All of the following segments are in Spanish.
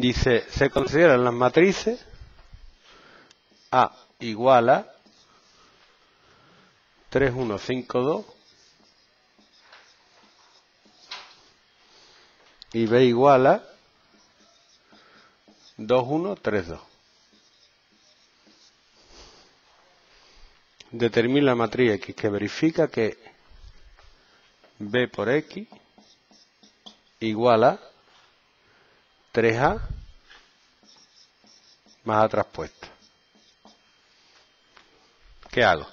Dice, se consideran las matrices A igual a 3, 1, 5, 2 y B igual a 2, 1, 3, 2. Determina la matriz X que verifica que B por X igual a 3A más A transpuesta. ¿Qué hago?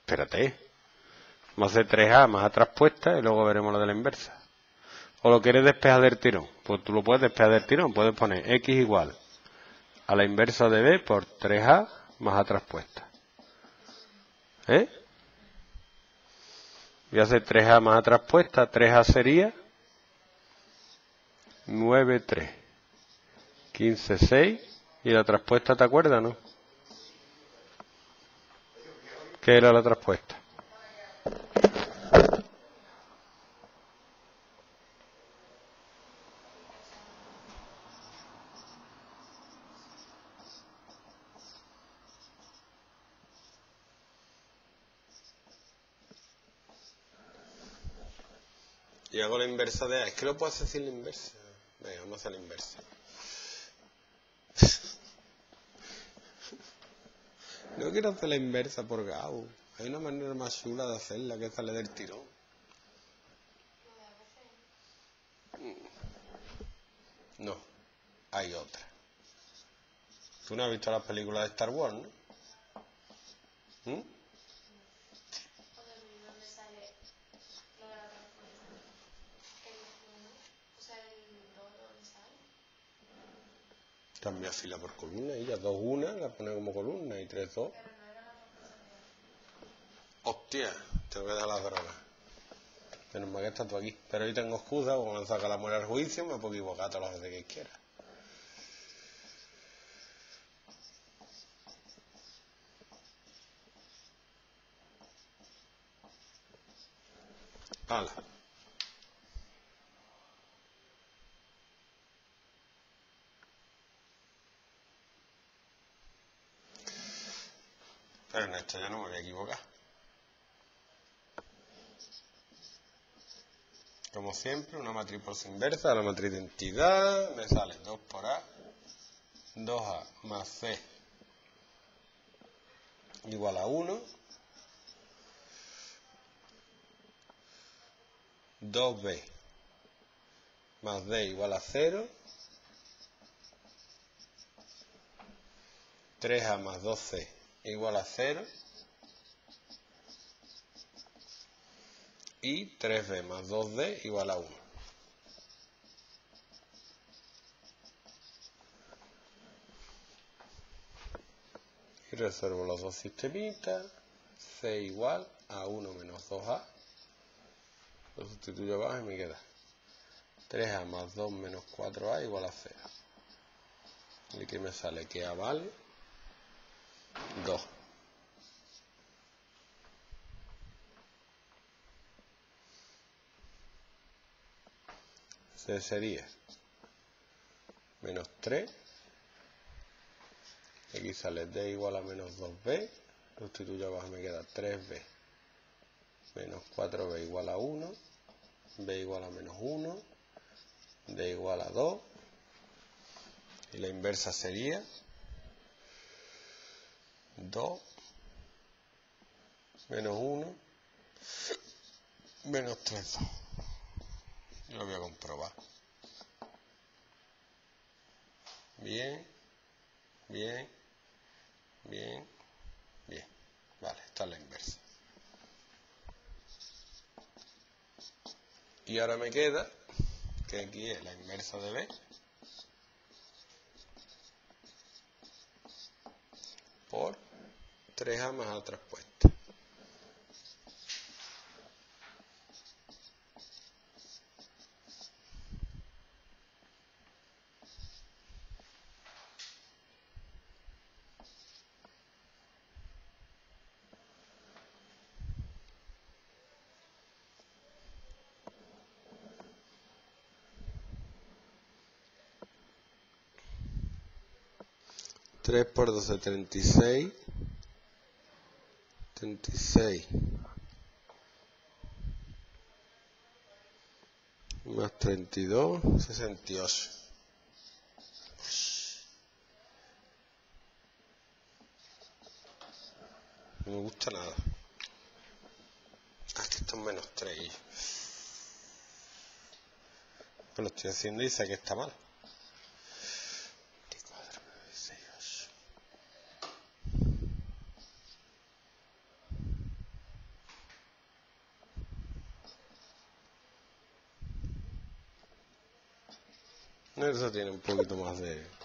Espérate. Vamos a hacer 3A más A transpuesta y luego veremos lo de la inversa. O lo quieres despejar del tirón. Pues tú lo puedes despejar del tirón. Puedes poner X igual a la inversa de B por 3A más A transpuesta. ¿Eh? Voy a hacer 3A más A transpuesta. 3A sería 9, 3. 15, 6. Y la transpuesta, ¿te acuerdas, no? ¿Qué era la transpuesta? Y hago la inversa de A. Es que lo puedo hacer sin la inversa. Venga, vamos a la inversa. No quiero hacer la inversa por Gau. Hay una manera más chula de hacerla que sale del tirón. No, hay otra. Tú no has visto las películas de Star Wars, ¿no? ¿Mm? Cambia fila por columna, ella 2, 1, la pone como columna y 3, 2. Hostia, tengo que dejar las bragas. Menos mal que estás tú aquí. Pero hoy tengo excusa, porque cuando saca la muela al juicio me puedo equivocar todas las veces que quiera. Hala. Pero en esto ya no me voy a equivocar. Como siempre, una matriz por su inversa, la matriz de entidad, me sale 2 por A, 2A más C igual a 1, 2B más D igual a 0, 3A más 2C igual a 0 y 3b más 2d igual a 1. Y resuelvo los dos sistemitas. C igual a 1 menos 2a. Lo sustituyo abajo y me queda 3a más 2 menos 4a igual a 0. Y aquí me sale que a vale 2. C sería menos 3. Aquí sale D igual a menos 2B. Sustituyo abajo, me queda 3B menos 4B igual a 1. B igual a menos 1. D igual a 2. Y la inversa sería 2 menos 1 menos 3, 2. Yo lo voy a comprobar. Bien, bien, bien, bien. Vale, esta es la inversa. Y ahora me queda que aquí es la inversa de B por 3A más A transpuesta. 3 por 12, 36. 36. Más 32, 68. No me gusta nada. Ah, que esto es menos 3. Pues lo estoy haciendo y sé que está mal. 24, 9, 6, 8. Eso tiene un poquito más de...